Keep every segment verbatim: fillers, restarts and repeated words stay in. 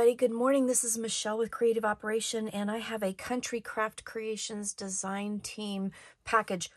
everybody. Good morning. This is Michelle with Creative Operation, and I have a Country Craft Creations design team package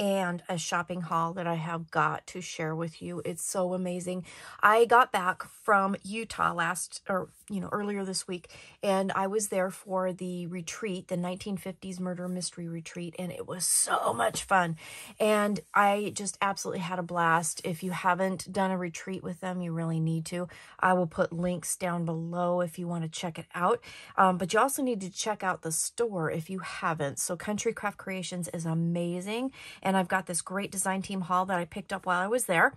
and a shopping haul that I have got to share with you. It's so amazing. I got back from Utah last, or, you know, earlier this week, and I was there for the retreat, the nineteen fifties murder mystery retreat, and it was so much fun. And I just absolutely had a blast. If you haven't done a retreat with them, you really need to. I will put links down below if you want to check it out. Um, but you also need to check out the store if you haven't. So Country Craft Creations is amazing. And I've got this great design team haul that I picked up while I was there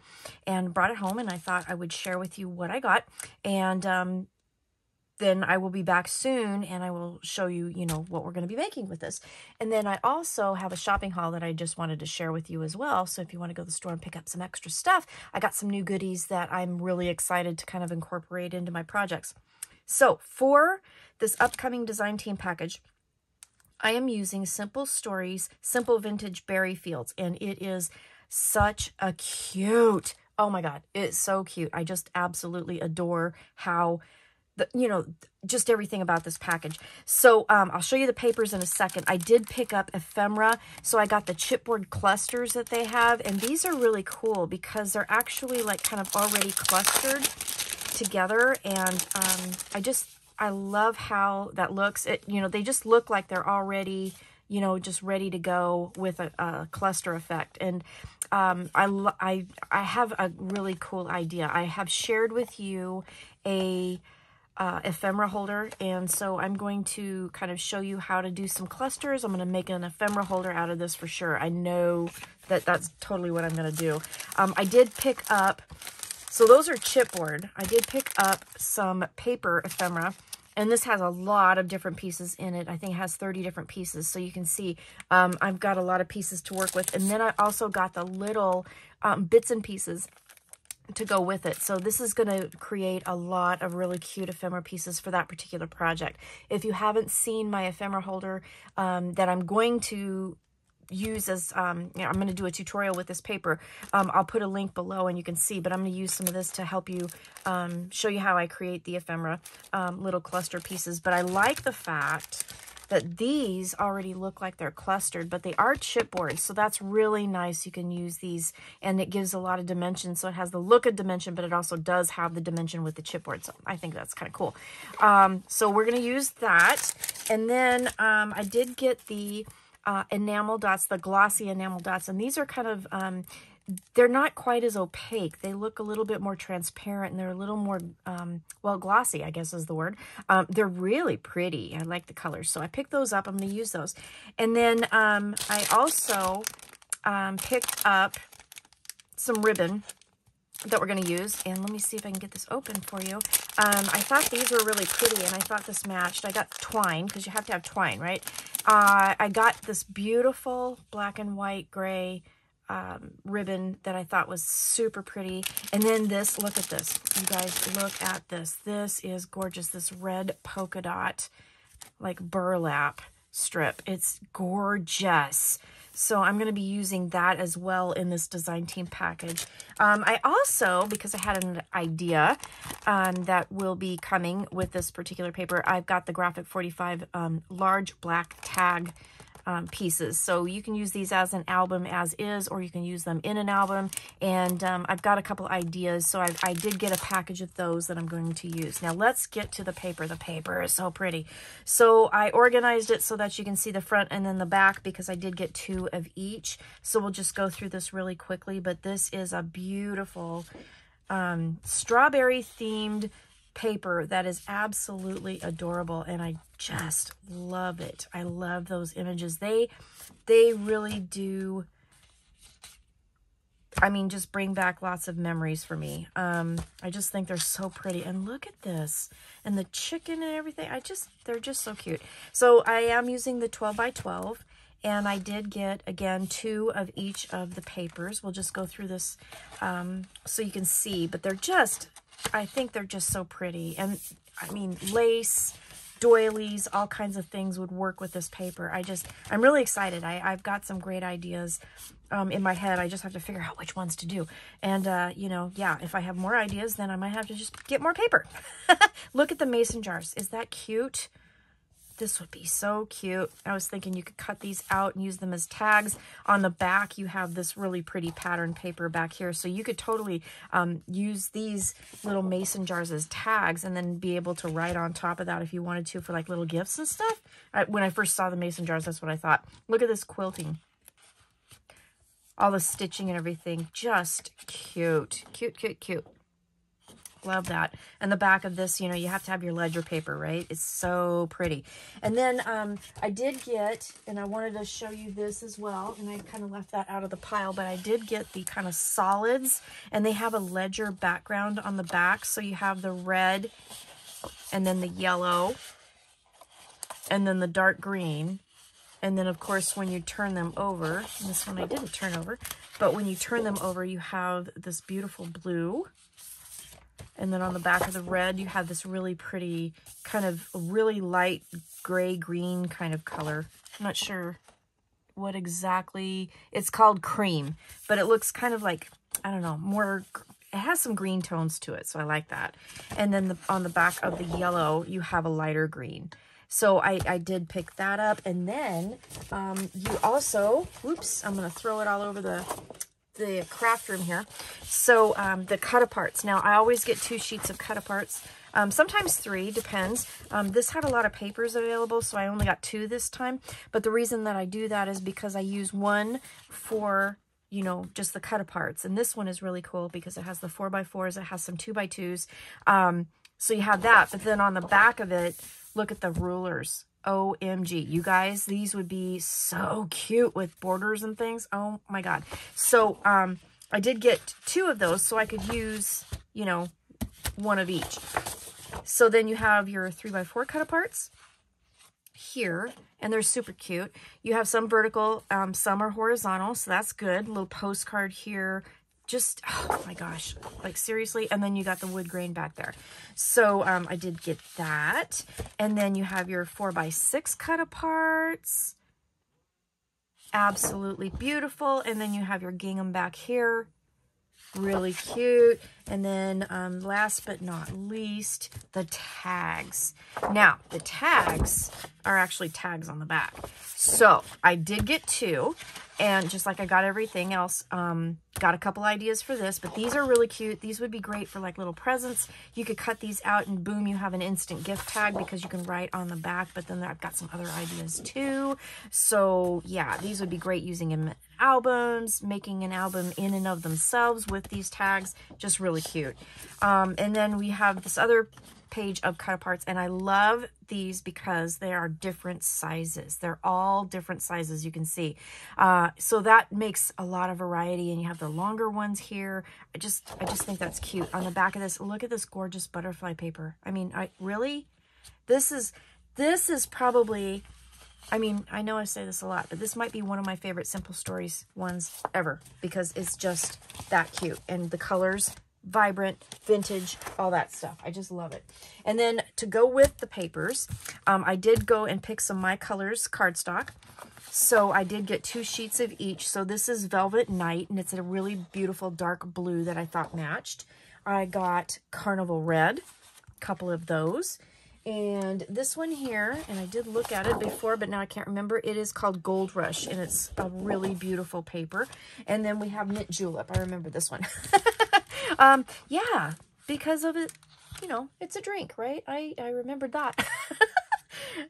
and brought it home. And I thought I would share with you what I got. And um, then I will be back soon and I will show you, you know, what we're going to be making with this. And then I also have a shopping haul that I just wanted to share with you as well. So if you want to go to the store and pick up some extra stuff, I got some new goodies that I'm really excited to kind of incorporate into my projects. So for this upcoming design team package, I am using Simple Stories, Simple Vintage Berry Fields, and it is such a cute, oh my God, it's so cute. I just absolutely adore how, the, you know, just everything about this package. So um, I'll show you the papers in a second. I did pick up ephemera, so I got the chipboard clusters that they have, and these are really cool because they're actually like kind of already clustered together, and um, I just... I love how that looks. It, you know, they just look like they're already, you know, just ready to go with a, a cluster effect. And um, I, I, I have a really cool idea. I have shared with you a uh, ephemera holder. And so I'm going to kind of show you how to do some clusters. I'm going to make an ephemera holder out of this for sure. I know that that's totally what I'm going to do. Um, I did pick up, so those are chipboard. I did pick up some paper ephemera. And this has a lot of different pieces in it. I think it has thirty different pieces. So you can see um, I've got a lot of pieces to work with. And then I also got the little um, bits and pieces to go with it. So this is going to create a lot of really cute ephemera pieces for that particular project. If you haven't seen my ephemera holder um, that I'm going to use as, um, you know, I'm going to do a tutorial with this paper. Um, I'll put a link below and you can see, but I'm going to use some of this to help you, um, show you how I create the ephemera, um, little cluster pieces. But I like the fact that these already look like they're clustered, but they are chipboard. So that's really nice. You can use these and it gives a lot of dimension. So it has the look of dimension, but it also does have the dimension with the chipboard. So I think that's kind of cool. Um, so we're going to use that. And then, um, I did get the, Uh, enamel dots, the glossy enamel dots, and these are kind of, um, they're not quite as opaque. They look a little bit more transparent, and they're a little more, um, well, glossy, I guess is the word. Um, they're really pretty. I like the colors, so I picked those up. I'm going to use those. And then um, I also um, picked up some ribbon that we're going to use, and let me see if I can get this open for you. Um, I thought these were really pretty, and I thought this matched. I got twine, because you have to have twine, right? Uh, I got this beautiful black and white gray um, ribbon that I thought was super pretty. And then this, look at this. You guys, look at this. This is gorgeous. This red polka dot, like burlap strip. It's gorgeous. So I'm going to be using that as well in this design team package. Um, I also, because I had an idea um, that will be coming with this particular paper, I've got the Graphic forty-five um, large black tag um, pieces. So you can use these as an album as is, or you can use them in an album. And um, I've got a couple ideas. So I've, I did get a package of those that I'm going to use. Now let's get to the paper. The paper is so pretty. So I organized it so that you can see the front and then the back, because I did get two of each. So we'll just go through this really quickly, but this is a beautiful, um, strawberry themed paper that is absolutely adorable, and I just love it. I love those images. They they really do, I mean, just bring back lots of memories for me. Um, I just think they're so pretty. And look at this. And the chicken and everything. I just, they're just so cute. So I am using the twelve by twelve, and I did get, again, two of each of the papers. We'll just go through this um, so you can see, but they're just, I think they're just so pretty. And I mean, lace, doilies, all kinds of things would work with this paper. I just, I'm really excited. I, I've got some great ideas um, in my head. I just have to figure out which ones to do. And, uh, you know, yeah, if I have more ideas, then I might have to just get more paper. Look at the mason jars. Is that cute? This would be so cute. I was thinking you could cut these out and use them as tags. On the back, you have this really pretty pattern paper back here. So you could totally um, use these little mason jars as tags and then be able to write on top of that if you wanted to for like little gifts and stuff. I, when I first saw the mason jars, that's what I thought. Look at this quilting. All the stitching and everything. Just cute. Cute, cute, cute. Love that. And the back of this, you know, you have to have your ledger paper, right? It's so pretty. And then um, I did get, and I wanted to show you this as well, and I kind of left that out of the pile, but I did get the kind of solids, and they have a ledger background on the back. So you have the red, and then the yellow, and then the dark green. And then, of course, when you turn them over, and this one I didn't turn over, but when you turn them over, you have this beautiful blue. And then on the back of the red, you have this really pretty, kind of really light gray-green kind of color. I'm not sure what exactly. It's called cream, but it looks kind of like, I don't know, more, it has some green tones to it, so I like that. And then the, on the back of the yellow, you have a lighter green. So I, I did pick that up. And then um, you also, whoops, I'm going to throw it all over the... the craft room here. So um, the cut-aparts. Now, I always get two sheets of cut-aparts. Um, sometimes three, depends. Um, this had a lot of papers available, so I only got two this time. But the reason that I do that is because I use one for, you know, just the cut-aparts. And this one is really cool because it has the four by fours. It has some two by twos. Um, so you have that. But then on the back of it, look at the rulers. O M G, you guys, these would be so cute with borders and things. Oh my God. So um, I did get two of those so I could use, you know, one of each. So then you have your three by four cut aparts here, and they're super cute. You have some vertical, um, some are horizontal. So that's good. A little postcard here. Just, oh my gosh, like seriously. And then you got the wood grain back there. So um, I did get that. And then you have your four by six cut aparts. Absolutely beautiful. And then you have your gingham back here. Really cute. And then um, last but not least, the tags. Now, the tags are actually tags on the back. So I did get two. And just like I got everything else, um, got a couple ideas for this, but these are really cute. These would be great for like little presents. You could cut these out and boom, you have an instant gift tag because you can write on the back, but then I've got some other ideas too. So yeah, these would be great using in albums, making an album in and of themselves with these tags, just really cute. Um, and then we have this other page of cut aparts, and I love these because they are different sizes. They're all different sizes, you can see. Uh, so that makes a lot of variety, and you have the longer ones here. I just, I just think that's cute. On the back of this, look at this gorgeous butterfly paper. I mean, I really, this is, this is probably, I mean, I know I say this a lot, but this might be one of my favorite Simple Stories ones ever because it's just that cute, and the colors, vibrant, vintage, all that stuff. I just love it. And then to go with the papers, um, I did go and pick some My Colors cardstock. So I did get two sheets of each. So this is Velvet Night, and it's a really beautiful dark blue that I thought matched. I got Carnival Red, a couple of those. And this one here, and I did look at it before, but now I can't remember. It is called Gold Rush, and it's a really beautiful paper. And then we have Knit Julep. I remember this one. Um, yeah, because of it, you know, it's a drink, right? I, I remembered that.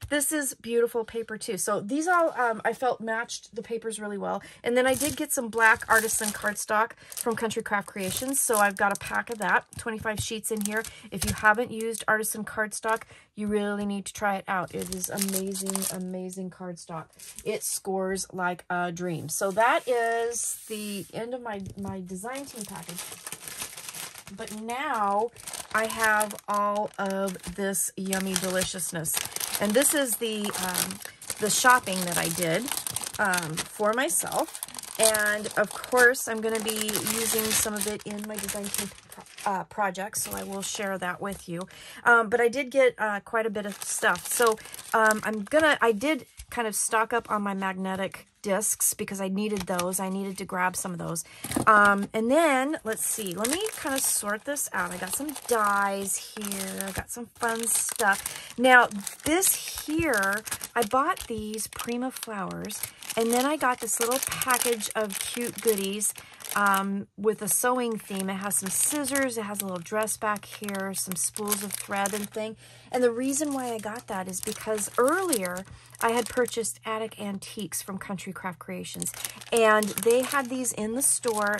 This is beautiful paper too. So these all, um, I felt matched the papers really well. And then I did get some black Artisan cardstock from Country Craft Creations. So I've got a pack of that, twenty-five sheets in here. If you haven't used Artisan cardstock, you really need to try it out. It is amazing, amazing cardstock. It scores like a dream. So that is the end of my, my design team package. But now I have all of this yummy deliciousness. And this is the, um, the shopping that I did um, for myself. And of course, I'm going to be using some of it in my design team uh, project, so I will share that with you. Um, but I did get uh, quite a bit of stuff. So um, I'm going to, I did kind of stock up on my magnetic discs because I needed those. I needed to grab some of those. Um, and then, let's see, let me kind of sort this out. I got some dies here. I got some fun stuff. Now, this here, I bought these Prima flowers, and then I got this little package of cute goodies um, with a sewing theme. It has some scissors. It has a little dress back here, some spools of thread and thing. And the reason why I got that is because earlier I had purchased Attic Antiques from Country Craft Creations, and they had these in the store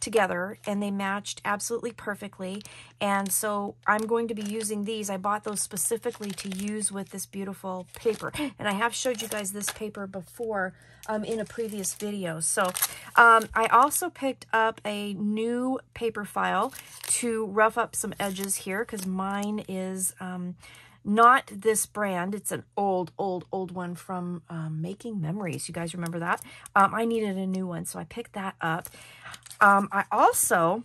together, and they matched absolutely perfectly. And so I'm going to be using these. I bought those specifically to use with this beautiful paper, and I have showed you guys this paper before um, in a previous video. So um, I also picked up a new paper file to rough up some edges here, because mine is um, not this brand. It's an old, old, old one from um, Making Memories. You guys remember that? Um, I needed a new one, so I picked that up. Um, I also,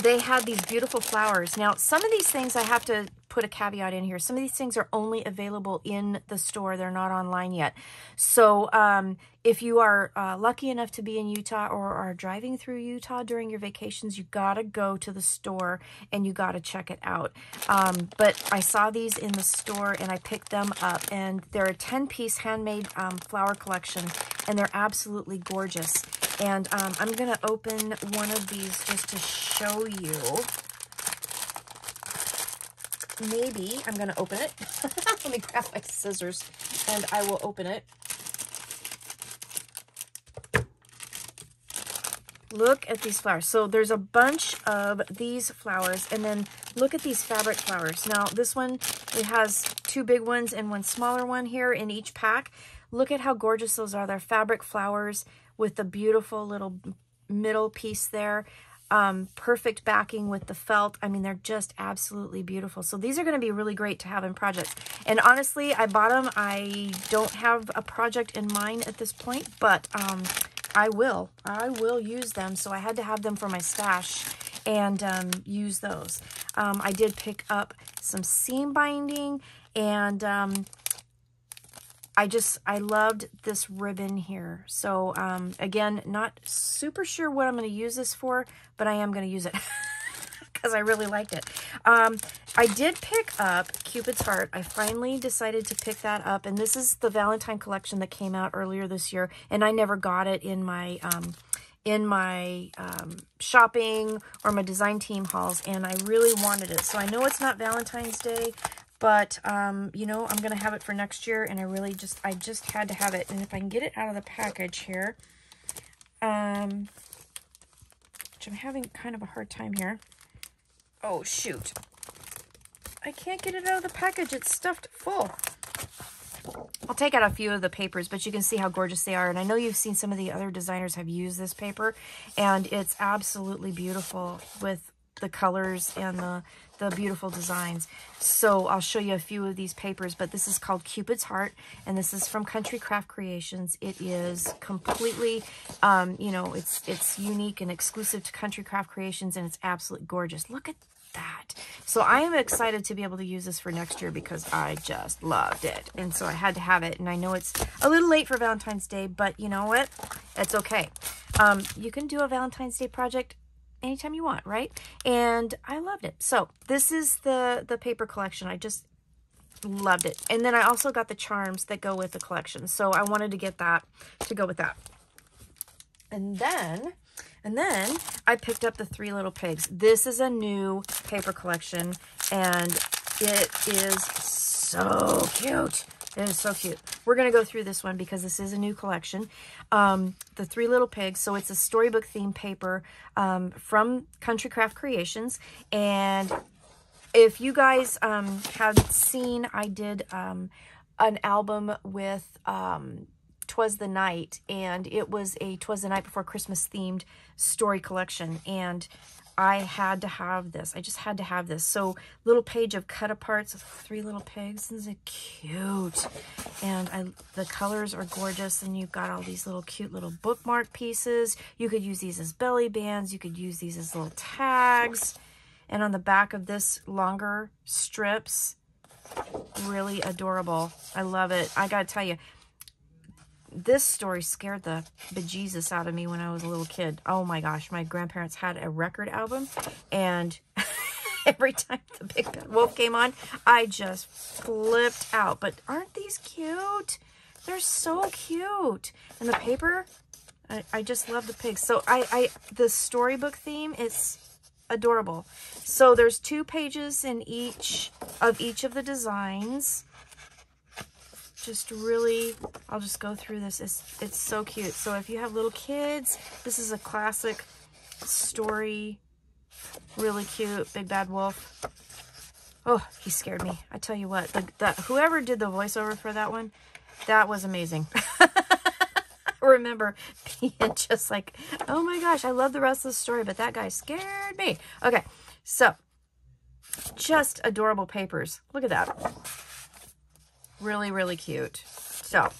they had these beautiful flowers. Now, some of these things I have to put a caveat in here. Some of these things are only available in the store. They're not online yet. So um, if you are uh, lucky enough to be in Utah or are driving through Utah during your vacations, you gotta go to the store and you gotta check it out. Um, but I saw these in the store and I picked them up, and they're a ten piece handmade um, flower collection, and they're absolutely gorgeous. And um, I'm gonna open one of these just to show you. Maybe I'm going to open it. Let me grab my scissors and I will open it. Look at these flowers. So there's a bunch of these flowers, and then look at these fabric flowers. Now this one, it has two big ones and one smaller one here in each pack. Look at how gorgeous those are. They're fabric flowers with the beautiful little middle piece there. Um, perfect backing with the felt. I mean, they're just absolutely beautiful. So these are going to be really great to have in projects. And honestly, I bought them. I don't have a project in mind at this point, but um, I will. I will use them. So I had to have them for my stash and um, use those. Um, I did pick up some seam binding, and um, I just, I loved this ribbon here. So um, again, not super sure what I'm going to use this for, but I am going to use it because I really liked it. Um, I did pick up Cupid's Heart. I finally decided to pick that up. And this is the Valentine collection that came out earlier this year. And I never got it in my, um, in my um, shopping or my design team hauls. And I really wanted it. So I know it's not Valentine's Day, but, um, you know, I'm going to have it for next year, and I really just, I just had to have it. And if I can get it out of the package here, um, which I'm having kind of a hard time here. Oh, shoot. I can't get it out of the package. It's stuffed full. I'll take out a few of the papers, but you can see how gorgeous they are. And I know you've seen some of the other designers have used this paper, and it's absolutely beautiful with the colors and the, the beautiful designs. So I'll show you a few of these papers, but this is called Cupid's Heart, and this is from Country Craft Creations. It is completely, um, you know, it's it's unique and exclusive to Country Craft Creations, and it's absolutely gorgeous. Look at that. So I am excited to be able to use this for next year because I just loved it. And so I had to have it, and I know it's a little late for Valentine's Day, but you know what? It's okay. Um, you can do a Valentine's Day project anytime you want, right? And I loved it. So this is the, the paper collection. I just loved it. And then I also got the charms that go with the collection. So I wanted to get that to go with that. And then, and then I picked up the Three Little Pigs. This is a new paper collection, and it is so cute. It is so cute. We're going to go through this one because this is a new collection. Um, the Three Little Pigs. So it's a storybook themed paper um, from Country Craft Creations. And if you guys um, have seen, I did um, an album with um, Twas the Night, and it was a Twas the Night Before Christmas themed story collection, and I had to have this. I just had to have this. So little page of cut aparts of Three Little Pigs. This is cute. And I, the colors are gorgeous. And you've got all these little cute little bookmark pieces. You could use these as belly bands. You could use these as little tags. And on the back of this, longer strips. Really adorable. I love it. I gotta tell you, this story scared the bejesus out of me when I was a little kid. Oh my gosh, my grandparents had a record album, and every time the Big Bad Wolf came on, I just flipped out. But aren't these cute? They're so cute. And the paper, I, I just love the pigs. So I, I, the storybook theme is adorable. So there's two pages in each of each of the designs. Just really, I'll just go through this. It's, it's so cute. So if you have little kids, this is a classic story. Really cute. Big Bad Wolf. Oh, he scared me. I tell you what, the, the, whoever did the voiceover for that one, that was amazing. I remember being just like, oh my gosh, I love the rest of the story, but that guy scared me. Okay, so just adorable papers. Look at that. Really, really cute. So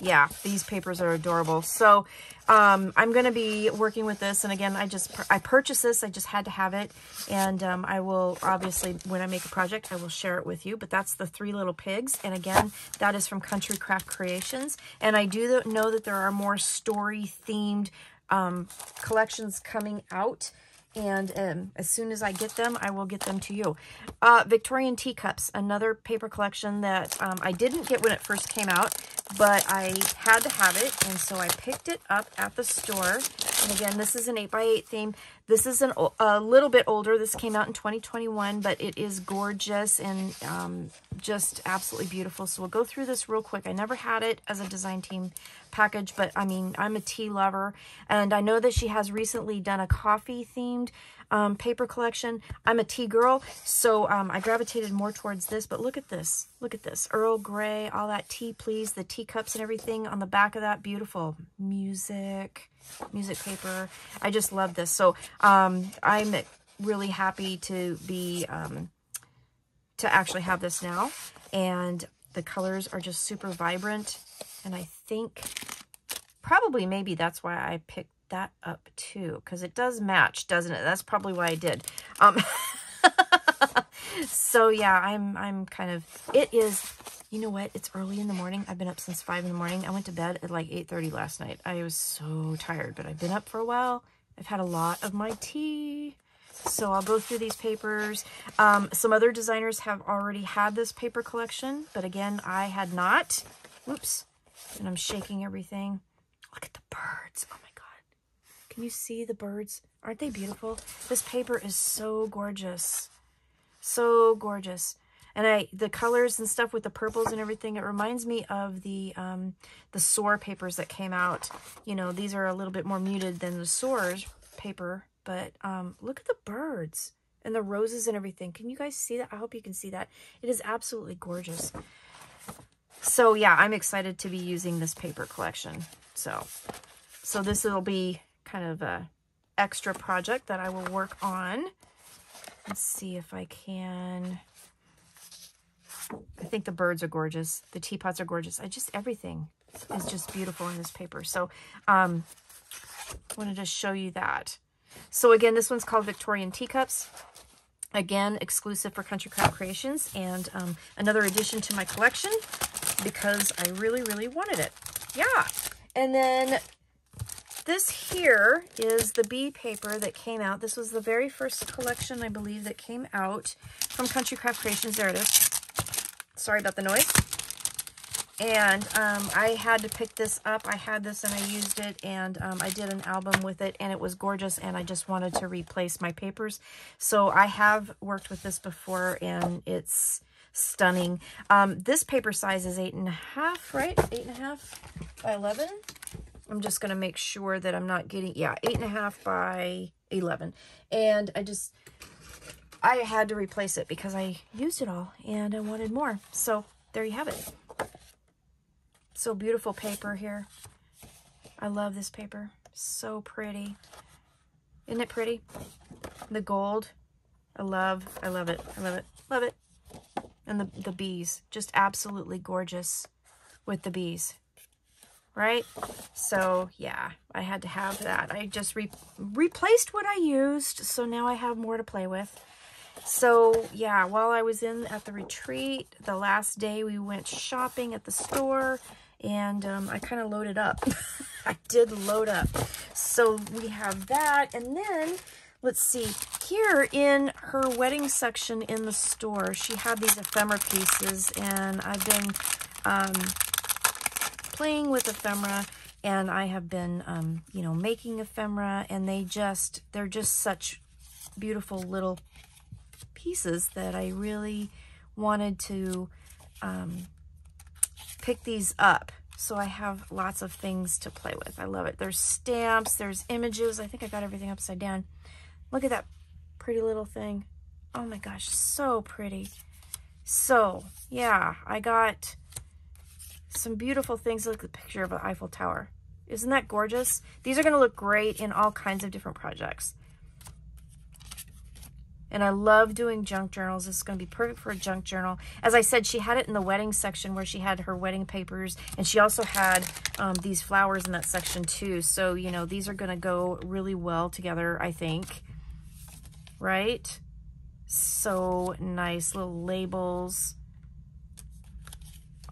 yeah, these papers are adorable. So um, I'm going to be working with this. And again, I just, I purchased this. I just had to have it. And um, I will, obviously, when I make a project, I will share it with you. But that's the Three Little Pigs. And again, that is from Country Craft Creations. And I do know that there are more story-themed um, collections coming out. And um, as soon as I get them, I will get them to you. Uh, Victorian Teacups, another paper collection that um, I didn't get when it first came out, but I had to have it, and so I picked it up at the store. And again, this is an eight by eight theme. This is an, a little bit older. This came out in twenty twenty-one, but it is gorgeous and um, just absolutely beautiful. So we'll go through this real quick. I never had it as a design team package, but I mean, I'm a tea lover, and I know that she has recently done a coffee themed um, paper collection. I'm a tea girl, so um, I gravitated more towards this, but look at this. Look at this. Earl Grey, all that tea, please. The teacups and everything on the back of that. Beautiful. Music. Music paper. I just love this. So um, I'm really happy to be, um, to actually have this now. And the colors are just super vibrant. And I think probably maybe that's why I picked that up too, because it does match, doesn't it? That's probably why I did. Um, so yeah, I'm, I'm kind of, it is, you know what? It's early in the morning. I've been up since five in the morning. I went to bed at like eight thirty last night. I was so tired, but I've been up for a while. I've had a lot of my tea. So I'll go through these papers. Um, some other designers have already had this paper collection, but again, I had not. Whoops. And I'm shaking everything. Look at the birds. Oh my God. Can you see the birds? Aren't they beautiful? This paper is so gorgeous. So gorgeous. And I, the colors and stuff with the purples and everything, it reminds me of the um, the Soar papers that came out. You know, these are a little bit more muted than the Soar's paper. But um, look at the birds and the roses and everything. Can you guys see that? I hope you can see that. It is absolutely gorgeous. So, yeah, I'm excited to be using this paper collection. So, so this will be kind of a extra project that I will work on. Let's see if I can. I think the birds are gorgeous. The teapots are gorgeous. I just, everything is just beautiful in this paper. So um, I wanted to show you that. So again, this one's called Victorian Teacups. Again, exclusive for Country Craft Creations, and um, another addition to my collection because I really, really wanted it. Yeah. And then this here is the bee paper that came out. This was the very first collection, I believe, that came out from Country Craft Creations. There it is. Sorry about the noise. And um, I had to pick this up. I had this and I used it, and um, I did an album with it, and it was gorgeous, and I just wanted to replace my papers. So I have worked with this before, and it's stunning. Um, this paper size is eight and a half, right? Eight and a half by eleven. I'm just going to make sure that I'm not getting, yeah, eight and a half by eleven. And I just, I had to replace it because I used it all and I wanted more. So there you have it. So beautiful paper here. I love this paper. So pretty. Isn't it pretty? The gold. I love, I love it. I love it. Love it. And the, the bees. Just absolutely gorgeous with the bees. Right? So, yeah. I had to have that. I just re replaced what I used. So now I have more to play with. So, yeah. While I was in at the retreat, the last day we went shopping at the store. And um, I kind of loaded up. I did load up. So we have that. And then, let's see. Here in her wedding section in the store, she had these ephemera pieces. And I've been... Um, playing with ephemera, and I have been, um, you know, making ephemera, and they just, they're just such beautiful little pieces that I really wanted to um, pick these up. So I have lots of things to play with. I love it. There's stamps, there's images. I think I got everything upside down. Look at that pretty little thing. Oh my gosh, so pretty. So, yeah, I got some beautiful things. Look at the picture of an Eiffel Tower. Isn't that gorgeous? These are going to look great in all kinds of different projects. And I love doing junk journals. This is going to be perfect for a junk journal. As I said, she had it in the wedding section where she had her wedding papers. And she also had um, these flowers in that section too. So, you know, these are going to go really well together, I think. Right? So nice. Little labels.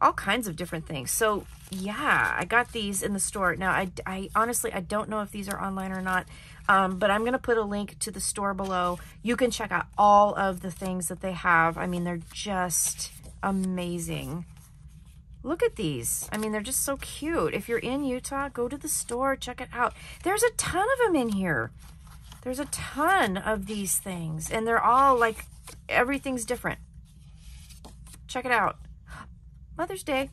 All kinds of different things. So yeah, I got these in the store. Now I, I honestly, I don't know if these are online or not, um, but I'm going to put a link to the store below. You can check out all of the things that they have. I mean, they're just amazing. Look at these. I mean, they're just so cute. If you're in Utah, go to the store, check it out. There's a ton of them in here. There's a ton of these things, and they're all like, everything's different. Check it out. Mother's Day,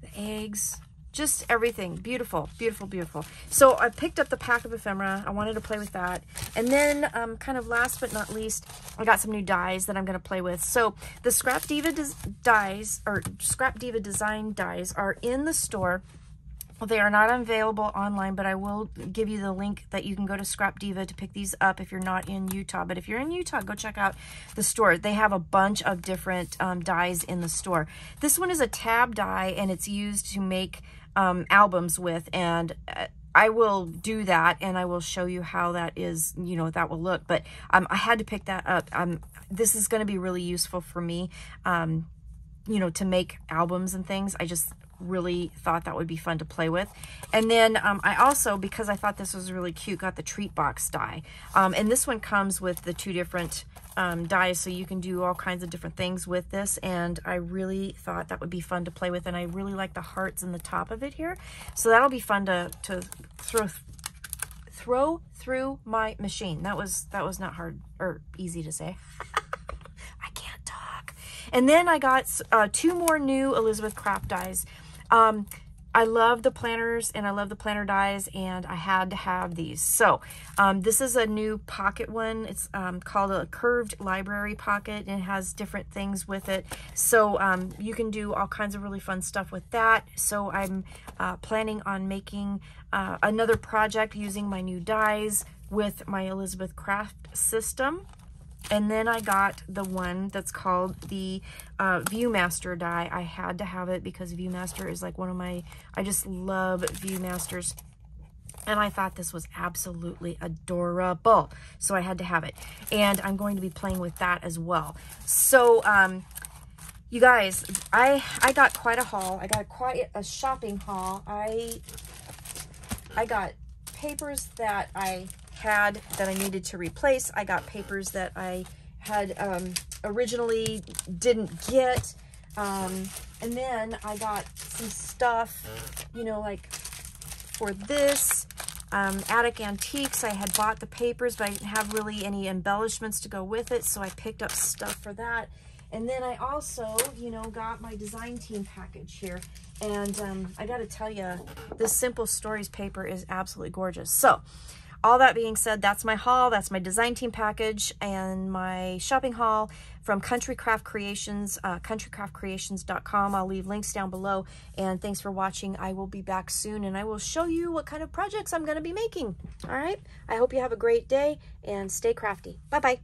the eggs, just everything. Beautiful, beautiful, beautiful. So I picked up the pack of ephemera. I wanted to play with that. And then um, kind of last but not least, I got some new dies that I'm going to play with. So the Scrap Diva dies, or Scrap Diva Design dies, are in the store. Well, they are not available online, but I will give you the link that you can go to Scrap Diva to pick these up if you're not in Utah. But if you're in Utah, go check out the store. They have a bunch of different um, dies in the store. This one is a tab die, and it's used to make um, albums with, and uh, I will do that, and I will show you how that is, you know, that will look. But um, I had to pick that up. Um, this is going to be really useful for me, um, you know, to make albums and things. I just... really thought that would be fun to play with. And then um, I also, because I thought this was really cute, got the treat box die. Um, and this one comes with the two different um, dies, so you can do all kinds of different things with this. And I really thought that would be fun to play with. And I really like the hearts in the top of it here. So that'll be fun to, to throw throw through my machine. That was, that was not hard or easy to say. I can't talk. And then I got uh, two more new Elizabeth Crafts dies. Um, I love the planners, and I love the planner dies, and I had to have these. So, um, this is a new pocket one. It's, um, called a curved library pocket, and it has different things with it. So, um, you can do all kinds of really fun stuff with that. So I'm, uh, planning on making, uh, another project using my new dies with my Elizabeth Craft system. And then I got the one that's called the uh, Viewmaster die. I had to have it because Viewmaster is like one of my, I just love Viewmasters. And I thought this was absolutely adorable. So I had to have it. And I'm going to be playing with that as well. So, um, you guys, I, I got quite a haul. I got quite a shopping haul. I, I got papers that I... had that I needed to replace. I got papers that I had um, originally didn't get. Um, and then I got some stuff, you know, like for this um, Attic Antiques. I had bought the papers, but I didn't have really any embellishments to go with it. So I picked up stuff for that. And then I also, you know, got my design team package here. And um, I got to tell you, this Simple Stories paper is absolutely gorgeous. So All that being said, that's my haul, that's my design team package and my shopping haul from Country Craft Creations, uh, country craft creations dot com. I'll leave links down below, and thanks for watching. I will be back soon, and I will show you what kind of projects I'm going to be making. All right, I hope you have a great day, and stay crafty. Bye-bye.